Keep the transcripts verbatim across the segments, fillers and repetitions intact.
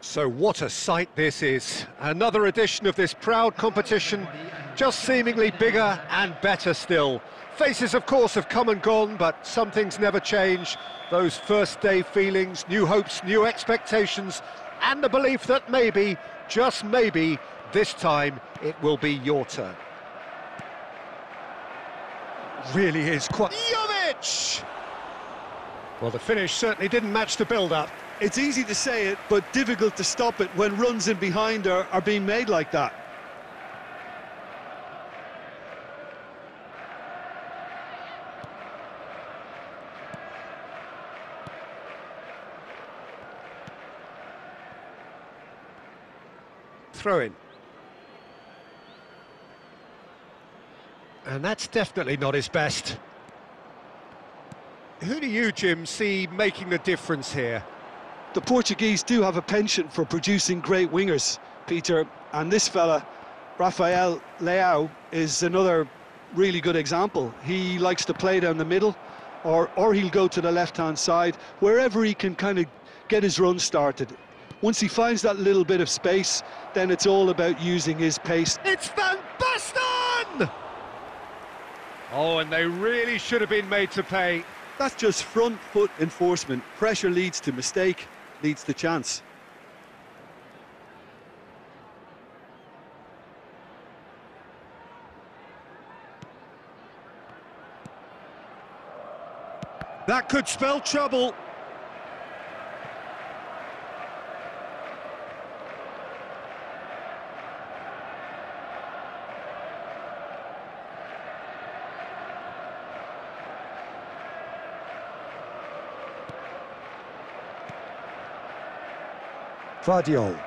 So what a sight this is. Another edition of this proud competition, just seemingly bigger and better still. Faces, of course, have come and gone, but some things never change. Those first-day feelings, new hopes, new expectations, and the belief that maybe, just maybe, this time it will be your turn. Really is quite... Jovic! Well, the finish certainly didn't match the build-up. It's easy to say it, but difficult to stop it when runs in behind are, are being made like that. Throw in. And that's definitely not his best. Who do you, Jim, see making the difference here? The Portuguese do have a penchant for producing great wingers, Peter, and this fella, Rafael Leao, is another really good example. He likes to play down the middle, or, or he'll go to the left-hand side, wherever he can kind of get his run started. Once he finds that little bit of space, then it's all about using his pace. It's Van Basten! Oh, and they really should have been made to pay. That's just front foot enforcement. Pressure leads to mistake. Leads to chance. That could spell trouble. Guardiola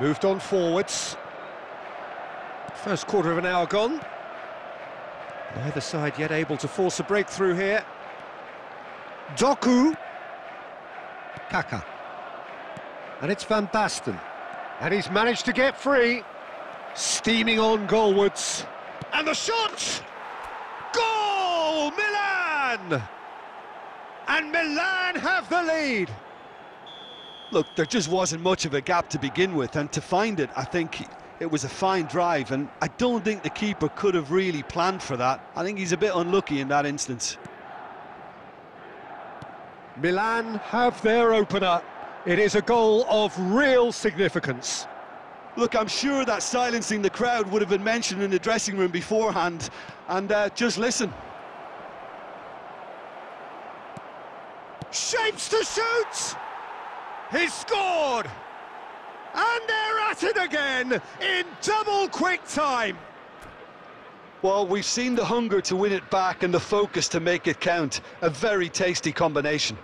moved on forwards. First quarter of an hour gone. Neither side yet able to force a breakthrough here. Doku. Kaka. And it's Van Basten. And he's managed to get free. Steaming on goalwards. And the shot! Goal! Milan! And Milan have the lead. Look, there just wasn't much of a gap to begin with, and to find it, I think it was a fine drive, and I don't think the keeper could have really planned for that. I think he's a bit unlucky in that instance. Milan have their opener. It is a goal of real significance. Look, I'm sure that silencing the crowd would have been mentioned in the dressing room beforehand, and uh, just listen. Shapes to shoot! He's scored! And they're at it again in double quick time! Well, we've seen the hunger to win it back and the focus to make it count. A very tasty combination.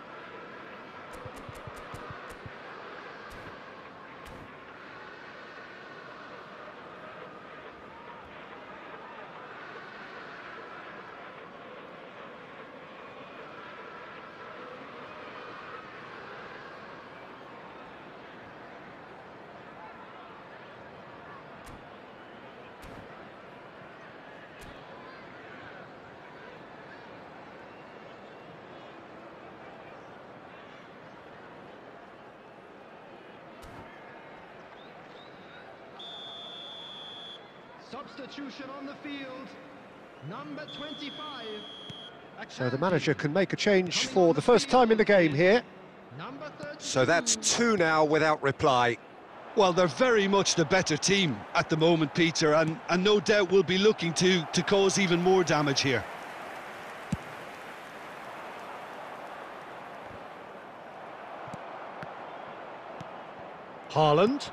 Substitution on the field, number twenty-five. So the manager can make a change for the first time in the game here. So that's two now without reply. Well, they're very much the better team at the moment, Peter, and, and no doubt will be looking to, to cause even more damage here. Haaland.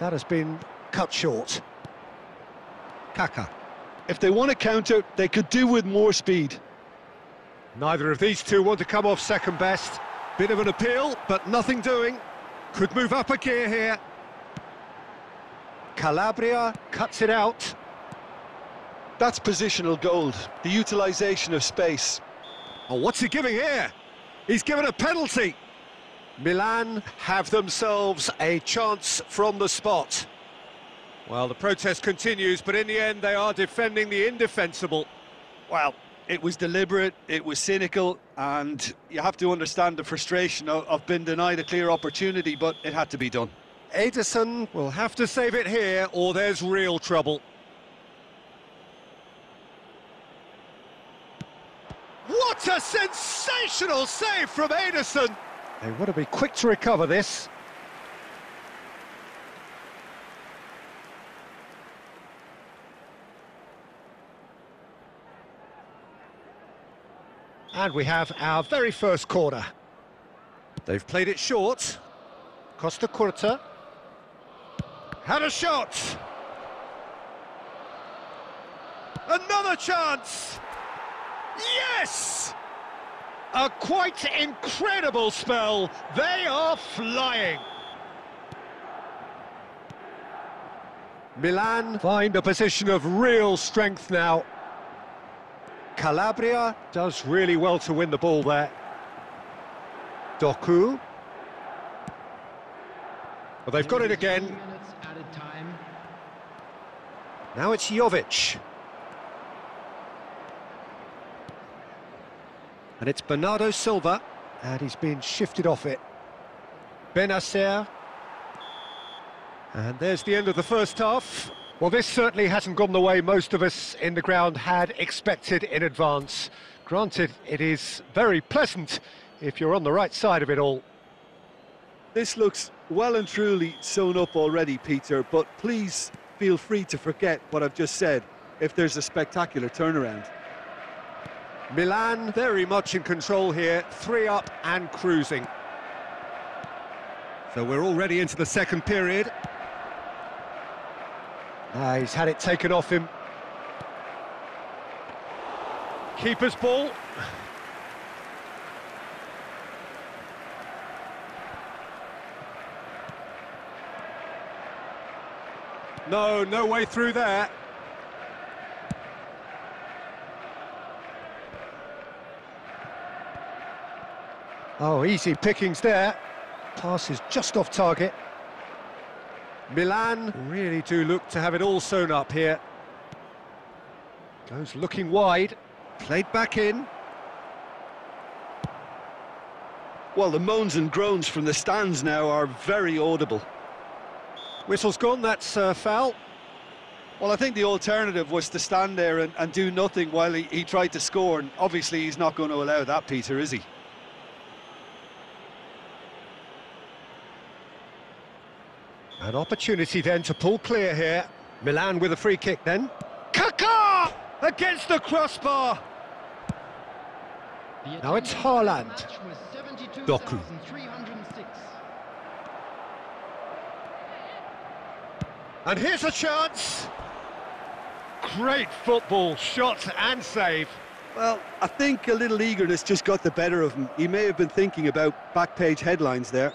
That has been cut short. Kaka. If they want to counter, they could do with more speed. Neither of these two want to come off second best. Bit of an appeal, but nothing doing. Could move up a gear here. Calabria cuts it out. That's positional gold, the utilisation of space. Oh, what's he giving here? He's given a penalty. Milan have themselves a chance from the spot. Well, the protest continues, but in the end, they are defending the indefensible. Well, it was deliberate, it was cynical, and you have to understand the frustration of, of being denied a clear opportunity, but it had to be done. Ederson will have to save it here, or there's real trouble. What a sensational save from Ederson! They would have been quick to recover this. And we have our very first corner. They've played it short. Costacurta had a shot. Another chance. Yes! A quite incredible spell. They are flying. Milan find a position of real strength now. Calabria does really well to win the ball there. Doku. Well, they've got it again. Now it's Jovic. And it's Bernardo Silva, and he's been shifted off it. Benacer. And there's the end of the first half. Well, this certainly hasn't gone the way most of us in the ground had expected in advance. Granted, it is very pleasant if you're on the right side of it all. This looks well and truly sewn up already, Peter, but please feel free to forget what I've just said if there's a spectacular turnaround. Milan very much in control here, three up and cruising. So we're already into the second period. Ah, he's had it taken off him. Keeper's ball. No, no way through there. Oh, easy pickings there. Pass is just off target. Milan really do look to have it all sewn up here. Goes looking wide. Played back in. Well, the moans and groans from the stands now are very audible. Whistle's gone, that's uh, foul. Well, I think the alternative was to stand there and, and do nothing while he, he tried to score, and obviously he's not going to allow that, Peter, is he? An opportunity then to pull clear here. Milan with a free kick then. Kaka! Against the crossbar! The now it's Haaland. Doku. And here's a chance! Great football, shot and save. Well, I think a little eagerness just got the better of him. He may have been thinking about back page headlines there.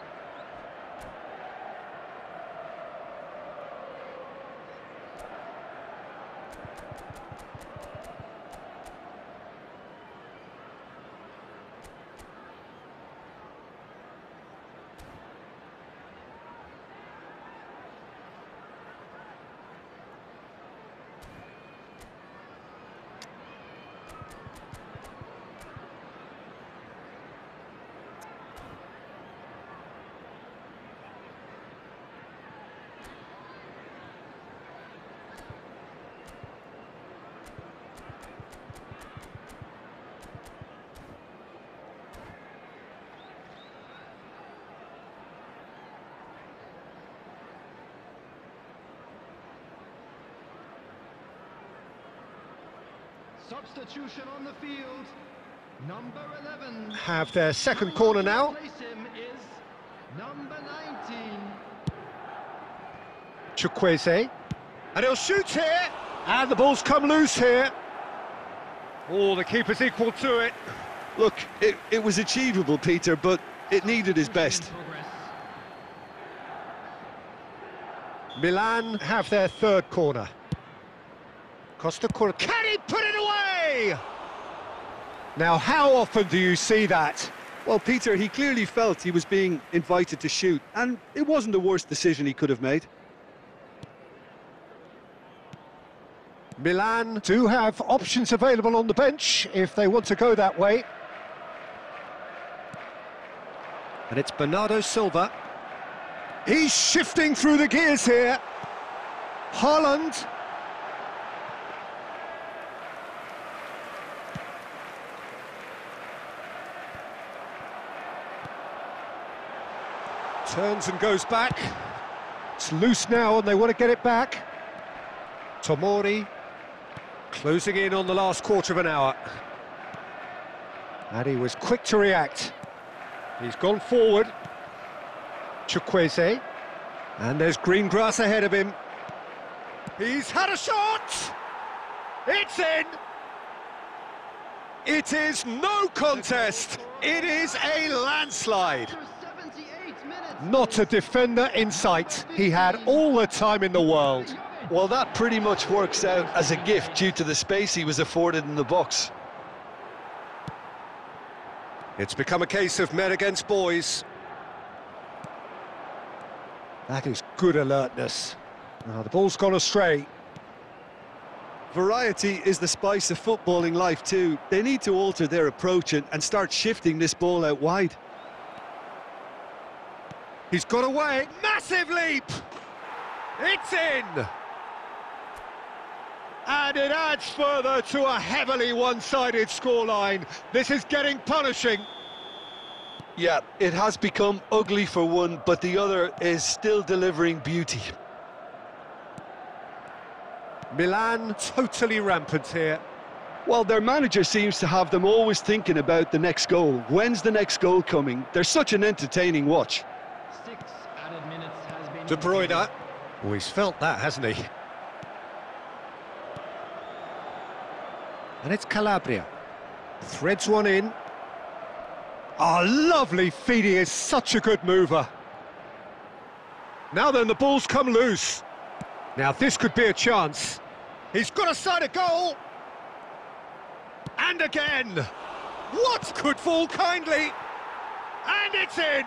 Substitution on the field, number eleven. Have their second corner now. Number nineteen. Chukwueze. And he'll shoot here. And the ball's come loose here. Oh, the keeper's equal to it. Look, it, it was achievable, Peter, but it needed his best. Milan have their third corner. Costacurta. Can he put it away? Now, how often do you see that? Well, Peter, he clearly felt he was being invited to shoot, and it wasn't the worst decision he could have made. Milan do have options available on the bench if they want to go that way. And it's Bernardo Silva. He's shifting through the gears here. Haaland. Turns and goes back. It's loose now and they want to get it back. Tomori closing in on the last quarter of an hour. And he was quick to react. He's gone forward. Chukwueze. And there's green grass ahead of him. He's had a shot! It's in! It is no contest. It is a landslide. Not a defender in sight. He had all the time in the world. Well, that pretty much works out as a gift due to the space he was afforded in the box. It's become a case of men against boys. That is good alertness. Oh, the ball's gone astray. Variety is the spice of footballing life too. They need to alter their approach and, and start shifting this ball out wide. He's got away. Massive leap! It's in! And it adds further to a heavily one-sided scoreline. This is getting punishing. Yeah, it has become ugly for one, but the other is still delivering beauty. Milan totally rampant here. Well, their manager seems to have them always thinking about the next goal. When's the next goal coming? They're such an entertaining watch. De Broider. Oh, he's felt that, hasn't he? And it's Calabria. Threads one in. Oh, lovely feed. He is such a good mover. Now then, the ball's come loose. Now, this could be a chance. He's got a side of goal. And again. What could fall kindly? And it's in.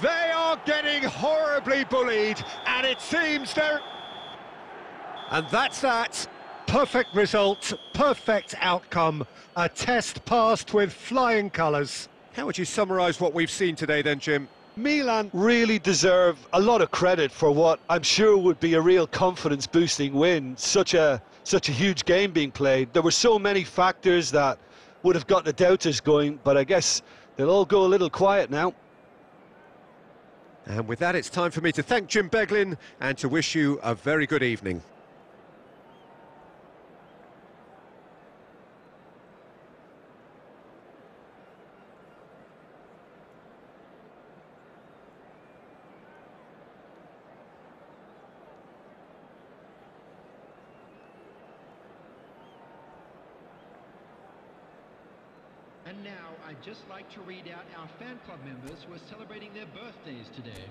They are getting horribly bullied, and it seems they're... And that's that. Perfect result, perfect outcome. A test passed with flying colours. How would you summarise what we've seen today then, Jim? Milan really deserve a lot of credit for what I'm sure would be a real confidence-boosting win. Such a, such a huge game being played. There were so many factors that would have got the doubters going, but I guess they'll all go a little quiet now. And with that, it's time for me to thank Jim Beglin and to wish you a very good evening. And now, I'd just like to read out our fan club members who are celebrating their birthdays today.